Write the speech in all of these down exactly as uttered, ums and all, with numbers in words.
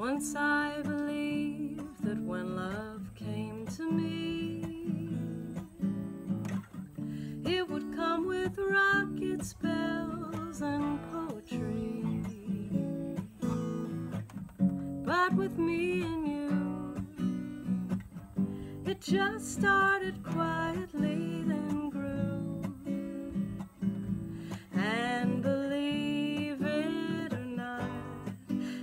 Once I believed that when love came to me, it would come with rocket spells and poetry. But with me and you, it just started quietly, then grew. And believe it or not,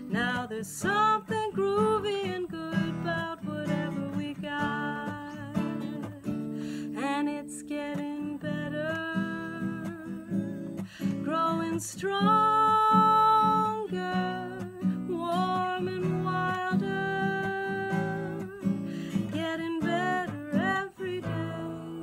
now there's something groovy and good about whatever we got. And it's getting better, growing stronger, warm and wilder, getting better every day.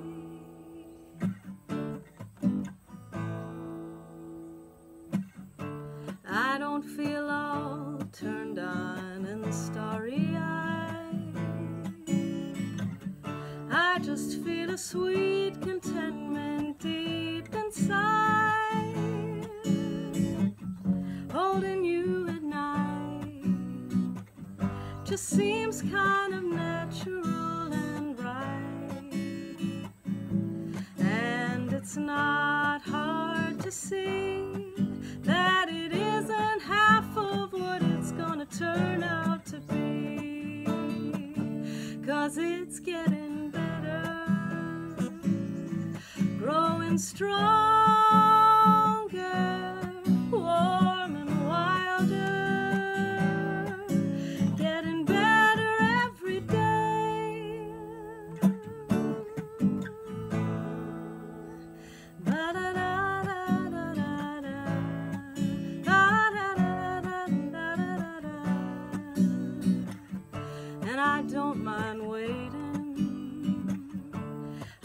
I don't feel all turned on and starry-eyed. I just feel a sweet contentment deep inside, holding you at night just seems kind of natural and right. And it's not hard to see that it isn't half of what it's gonna turn out to be, 'cause it's getting better, growing stronger, warm and wilder, getting better every day. Ba-da-da. I don't mind waiting,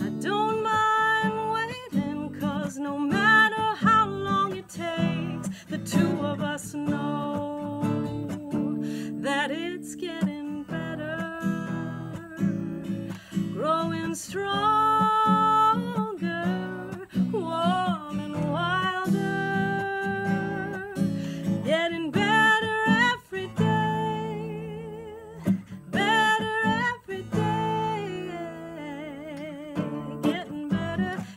I don't mind waiting, 'cause no matter how long it takes, the two of us know that it's getting better, growing stronger, warm and wilder, getting better. Getting better